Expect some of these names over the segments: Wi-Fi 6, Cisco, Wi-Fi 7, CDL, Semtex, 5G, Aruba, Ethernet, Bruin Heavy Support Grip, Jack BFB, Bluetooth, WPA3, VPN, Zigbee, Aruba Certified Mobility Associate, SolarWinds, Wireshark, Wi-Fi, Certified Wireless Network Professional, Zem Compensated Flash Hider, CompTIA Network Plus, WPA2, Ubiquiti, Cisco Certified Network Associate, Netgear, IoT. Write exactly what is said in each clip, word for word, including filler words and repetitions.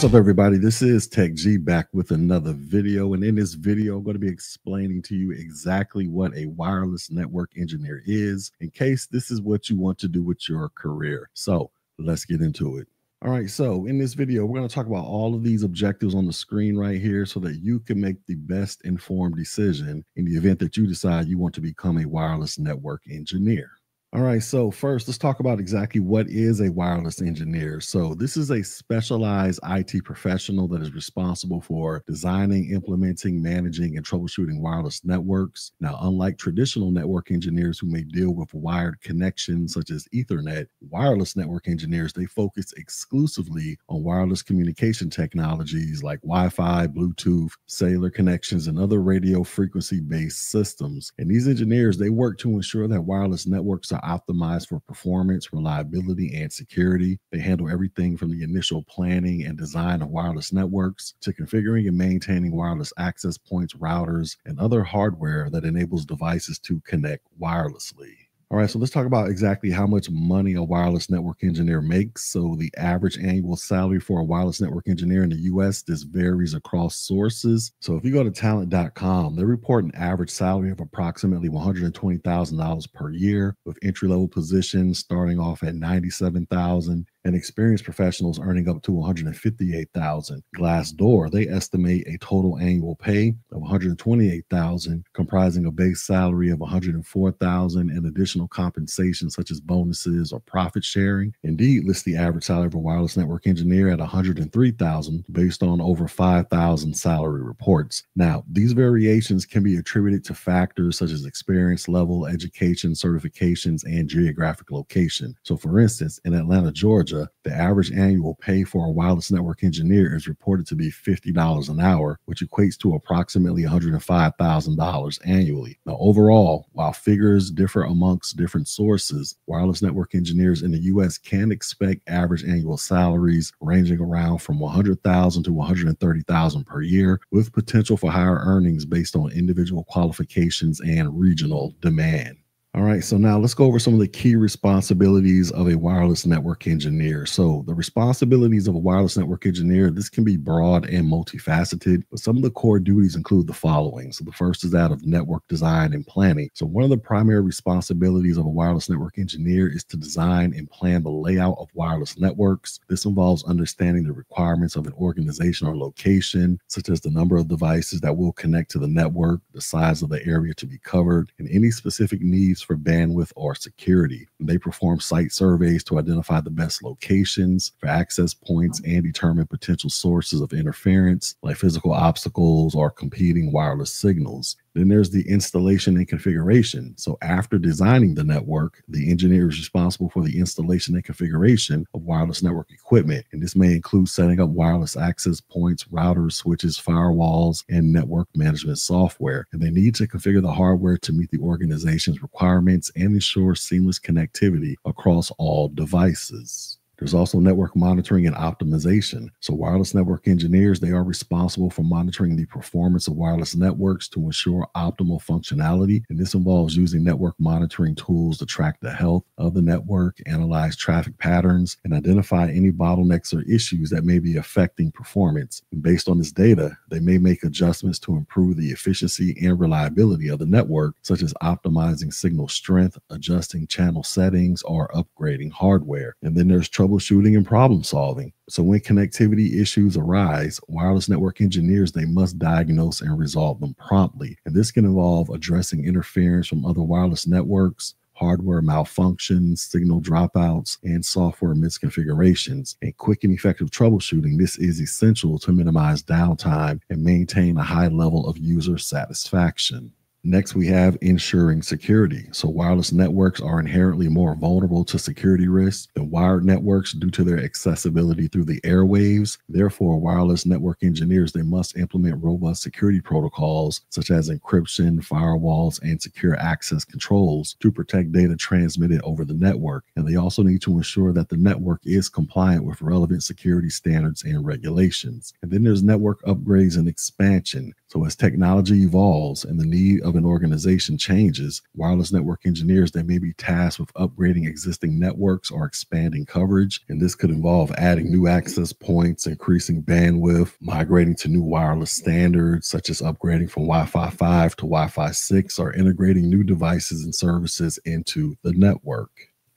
What's up, everybody? This is Tech G back with another video. And in this video, I'm going to be explaining to you exactly what a wireless network engineer is, in case this is what you want to do with your career. So let's get into it. All right, so in this video, we're going to talk about all of these objectives on the screen right here so that you can make the best informed decision in the event that you decide you want to become a wireless network engineer. All right, so first, let's talk about exactly what is a wireless engineer. So this is a specialized I T professional that is responsible for designing, implementing, managing, and troubleshooting wireless networks. Now, unlike traditional network engineers who may deal with wired connections such as Ethernet, wireless network engineers, they focus exclusively on wireless communication technologies like Wi-Fi, Bluetooth, cellular connections, and other radio frequency-based systems. And these engineers, they work to ensure that wireless networks are optimized for performance, reliability, and security. They handle everything from the initial planning and design of wireless networks to configuring and maintaining wireless access points, routers, and other hardware that enables devices to connect wirelessly. All right, so let's talk about exactly how much money a wireless network engineer makes. So the average annual salary for a wireless network engineer in the U S, this varies across sources. So if you go to talent dot com, they report an average salary of approximately one hundred twenty thousand dollars per year, with entry-level positions starting off at ninety-seven thousand dollars and experienced professionals earning up to one hundred fifty-eight thousand dollars. Glassdoor, they estimate a total annual pay of one hundred twenty-eight thousand dollars, comprising a base salary of one hundred four thousand dollars and additional compensation such as bonuses or profit sharing. Indeed lists the average salary of a wireless network engineer at one hundred three thousand dollars based on over five thousand salary reports. Now, these variations can be attributed to factors such as experience level, education, certifications, and geographic location. So for instance, in Atlanta, Georgia, the average annual pay for a wireless network engineer is reported to be fifty dollars an hour, which equates to approximately one hundred five thousand dollars annually. Now, overall, while figures differ among different sources, wireless network engineers in the U S can expect average annual salaries ranging around from one hundred thousand dollars to one hundred thirty thousand dollars per year, with potential for higher earnings based on individual qualifications and regional demand. All right, so now let's go over some of the key responsibilities of a wireless network engineer. So the responsibilities of a wireless network engineer, this can be broad and multifaceted, but some of the core duties include the following. So the first is that of network design and planning. So one of the primary responsibilities of a wireless network engineer is to design and plan the layout of wireless networks. This involves understanding the requirements of an organization or location, such as the number of devices that will connect to the network, the size of the area to be covered, and any specific needs for bandwidth or security. They perform site surveys to identify the best locations for access points and determine potential sources of interference, like physical obstacles or competing wireless signals. Then there's the installation and configuration. So after designing the network, the engineer is responsible for the installation and configuration of wireless network equipment. And this may include setting up wireless access points, routers, switches, firewalls, and network management software. And they need to configure the hardware to meet the organization's requirements and ensure seamless connectivity across all devices. There's also network monitoring and optimization. So wireless network engineers, they are responsible for monitoring the performance of wireless networks to ensure optimal functionality. And this involves using network monitoring tools to track the health of the network, analyze traffic patterns, and identify any bottlenecks or issues that may be affecting performance. And based on this data, they may make adjustments to improve the efficiency and reliability of the network, such as optimizing signal strength, adjusting channel settings, or upgrading hardware. And then there's trouble troubleshooting and problem solving. So when connectivity issues arise, wireless network engineers, they must diagnose and resolve them promptly. And this can involve addressing interference from other wireless networks, hardware malfunctions, signal dropouts, and software misconfigurations. And quick and effective troubleshooting, this is essential to minimize downtime and maintain a high level of user satisfaction. Next, we have ensuring security. So wireless networks are inherently more vulnerable to security risks than wired networks due to their accessibility through the airwaves. Therefore, wireless network engineers, they must implement robust security protocols such as encryption, firewalls, and secure access controls to protect data transmitted over the network. And they also need to ensure that the network is compliant with relevant security standards and regulations. And then there's network upgrades and expansion. So as technology evolves and the need of of an organization changes, wireless network engineers, they may be tasked with upgrading existing networks or expanding coverage. And this could involve adding new access points, increasing bandwidth, migrating to new wireless standards, such as upgrading from Wi-Fi five to Wi-Fi six, or integrating new devices and services into the network.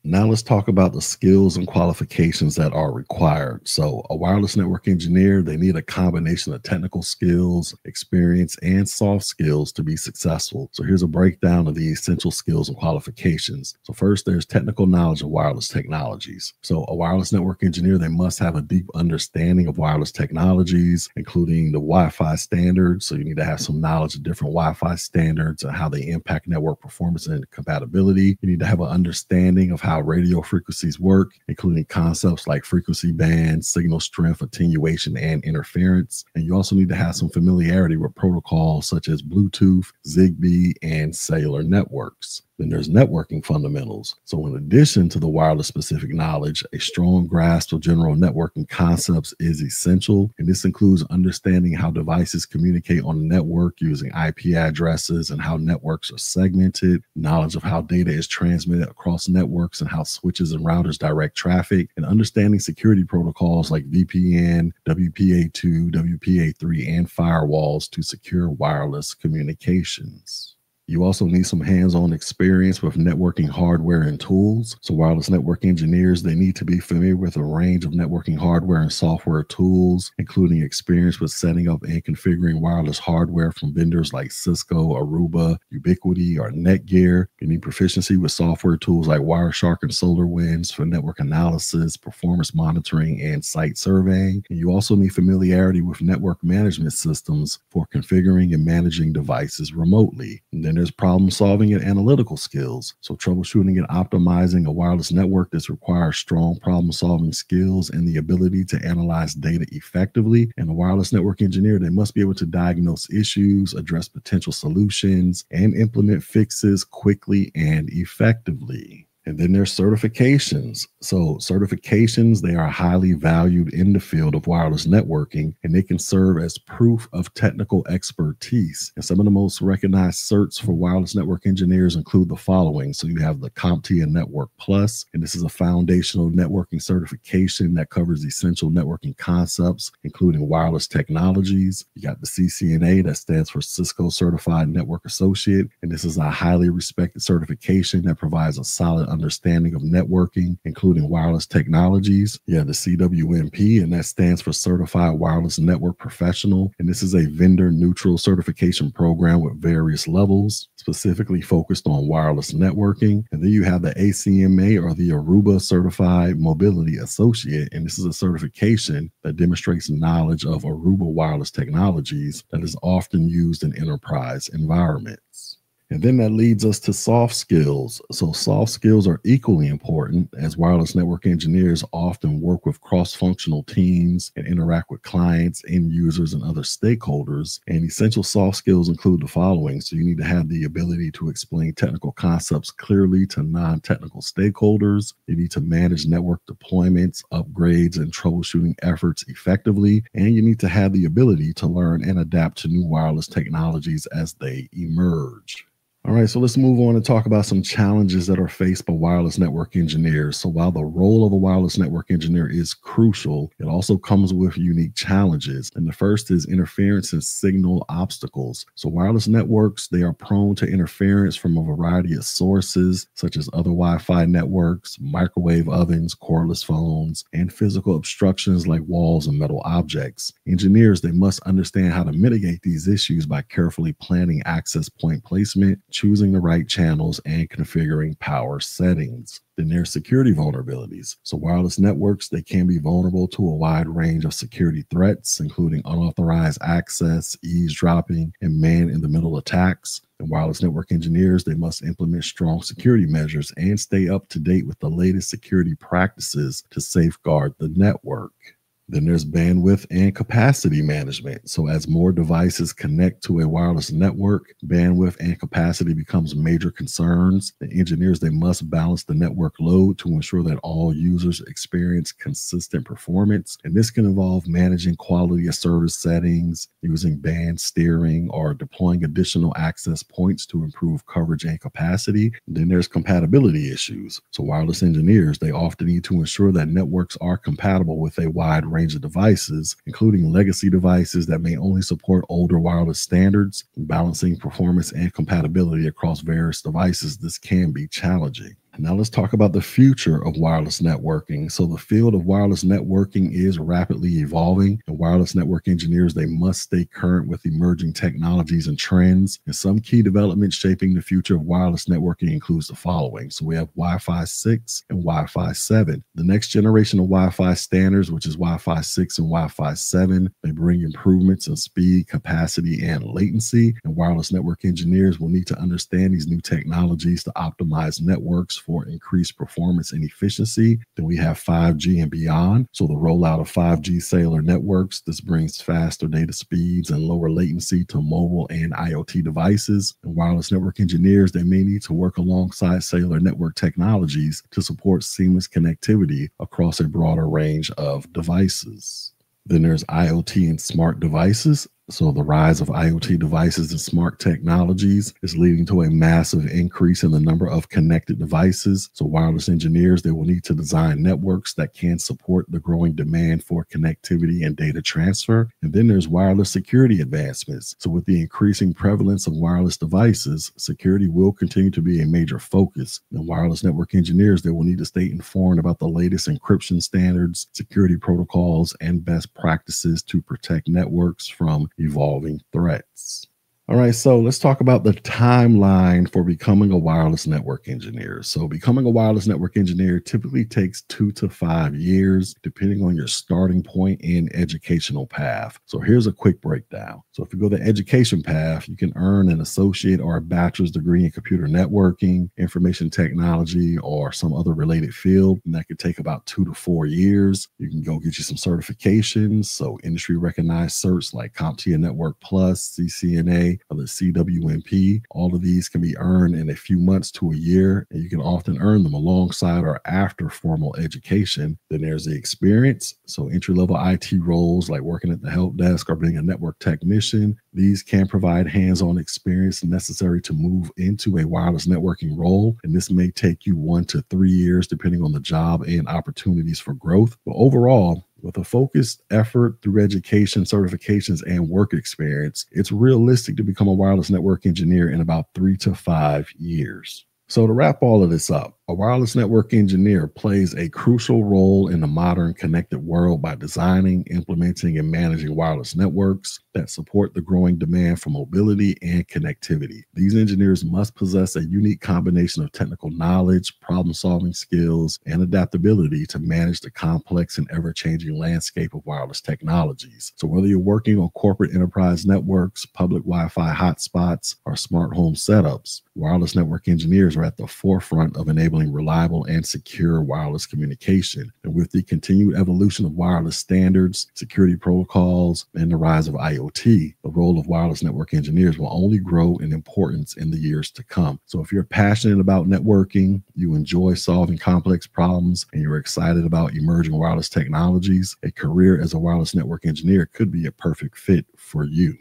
Now let's talk about the skills and qualifications that are required. So a wireless network engineer, they need a combination of technical skills, experience, and soft skills to be successful. So here's a breakdown of the essential skills and qualifications. So first, there's technical knowledge of wireless technologies. So a wireless network engineer, they must have a deep understanding of wireless technologies, including the Wi-Fi standards. So you need to have some knowledge of different Wi-Fi standards and how they impact network performance and compatibility. You need to have an understanding of how How radio frequencies work, including concepts like frequency bands, signal strength, attenuation, and interference. And you also need to have some familiarity with protocols such as Bluetooth, Zigbee, and cellular networks. Then there's networking fundamentals. So in addition to the wireless specific knowledge, a strong grasp of general networking concepts is essential. And this includes understanding how devices communicate on the network using I P addresses and how networks are segmented, knowledge of how data is transmitted across networks and how switches and routers direct traffic, and understanding security protocols like V P N, W P A two, W P A three, and firewalls to secure wireless communications. You also need some hands-on experience with networking hardware and tools. So wireless network engineers, they need to be familiar with a range of networking hardware and software tools, including experience with setting up and configuring wireless hardware from vendors like Cisco, Aruba, Ubiquiti, or Netgear. You need proficiency with software tools like Wireshark and SolarWinds for network analysis, performance monitoring, and site surveying. And you also need familiarity with network management systems for configuring and managing devices remotely. And then there's problem solving and analytical skills. So troubleshooting and optimizing a wireless network, this requires strong problem solving skills and the ability to analyze data effectively. And a wireless network engineer, they must be able to diagnose issues, address potential solutions, and implement fixes quickly and effectively. And then there's certifications. So certifications, they are highly valued in the field of wireless networking, and they can serve as proof of technical expertise. And some of the most recognized certs for wireless network engineers include the following. So you have the CompTIA Network Plus, and this is a foundational networking certification that covers essential networking concepts, including wireless technologies. You got the C C N A, that stands for Cisco Certified Network Associate, and this is a highly respected certification that provides a solid understanding of networking, including wireless technologies. Yeah, the C W N P, and that stands for Certified Wireless Network Professional. And this is a vendor-neutral certification program with various levels, specifically focused on wireless networking. And then you have the A C M A, or the Aruba Certified Mobility Associate. And this is a certification that demonstrates knowledge of Aruba wireless technologies that is often used in enterprise environments. And then that leads us to soft skills. So soft skills are equally important, as wireless network engineers often work with cross-functional teams and interact with clients, end users, and other stakeholders. And essential soft skills include the following. So you need to have the ability to explain technical concepts clearly to non-technical stakeholders. You need to manage network deployments, upgrades, and troubleshooting efforts effectively. And you need to have the ability to learn and adapt to new wireless technologies as they emerge. All right, so let's move on and talk about some challenges that are faced by wireless network engineers. So while the role of a wireless network engineer is crucial, it also comes with unique challenges. And the first is interference and signal obstacles. So wireless networks, they are prone to interference from a variety of sources, such as other Wi-Fi networks, microwave ovens, cordless phones, and physical obstructions like walls and metal objects. Engineers, they must understand how to mitigate these issues by carefully planning access point placement, choosing the right channels, and configuring power settings. Then there's security vulnerabilities. So wireless networks, they can be vulnerable to a wide range of security threats, including unauthorized access, eavesdropping, and man-in-the-middle attacks. And wireless network engineers, they must implement strong security measures and stay up to date with the latest security practices to safeguard the network. Then there's bandwidth and capacity management. So as more devices connect to a wireless network, bandwidth and capacity becomes major concerns. The engineers, they must balance the network load to ensure that all users experience consistent performance. And this can involve managing quality of service settings, using band steering, or deploying additional access points to improve coverage and capacity. And then there's compatibility issues. So wireless engineers, they often need to ensure that networks are compatible with a wide range of devices, including legacy devices that may only support older wireless standards. Balancing performance and compatibility across various devices, this can be challenging. Now let's talk about the future of wireless networking. So the field of wireless networking is rapidly evolving, and wireless network engineers, they must stay current with emerging technologies and trends. And some key developments shaping the future of wireless networking includes the following. So we have Wi-Fi six and Wi-Fi seven. The next generation of Wi-Fi standards, which is Wi-Fi six and Wi-Fi seven, they bring improvements in speed, capacity, and latency. And wireless network engineers will need to understand these new technologies to optimize networks for increased performance and efficiency. Then we have five G and beyond. So the rollout of five G cellular networks, this brings faster data speeds and lower latency to mobile and IoT devices. And wireless network engineers, they may need to work alongside cellular network technologies to support seamless connectivity across a broader range of devices. Then there's IoT and smart devices. So the rise of IoT devices and smart technologies is leading to a massive increase in the number of connected devices. So wireless engineers, they will need to design networks that can support the growing demand for connectivity and data transfer. And then there's wireless security advancements. So with the increasing prevalence of wireless devices, security will continue to be a major focus. And wireless network engineers, they will need to stay informed about the latest encryption standards, security protocols, and best practices to protect networks from evolving threats. All right, so let's talk about the timeline for becoming a wireless network engineer. So becoming a wireless network engineer typically takes two to five years, depending on your starting point and educational path. So here's a quick breakdown. So if you go the education path, you can earn an associate or a bachelor's degree in computer networking, information technology, or some other related field. And that could take about two to four years. You can go get you some certifications. So industry recognized certs like CompTIA Network Plus, C C N A, or the C W N P. All of these can be earned in a few months to a year, and you can often earn them alongside or after formal education. Then there's the experience. So entry-level I T roles like working at the help desk or being a network technician, these can provide hands-on experience necessary to move into a wireless networking role. And this may take you one to three years, depending on the job and opportunities for growth. But overall, with a focused effort through education, certifications, and work experience, it's realistic to become a wireless network engineer in about three to five years. So to wrap all of this up, a wireless network engineer plays a crucial role in the modern connected world by designing, implementing, and managing wireless networks that support the growing demand for mobility and connectivity. These engineers must possess a unique combination of technical knowledge, problem-solving skills, and adaptability to manage the complex and ever-changing landscape of wireless technologies. So whether you're working on corporate enterprise networks, public Wi-Fi hotspots, or smart home setups, wireless network engineers are at the forefront of enabling reliable and secure wireless communication. And with the continued evolution of wireless standards, security protocols, and the rise of I O T, the role of wireless network engineers will only grow in importance in the years to come. So if you're passionate about networking, you enjoy solving complex problems, and you're excited about emerging wireless technologies, a career as a wireless network engineer could be a perfect fit for you.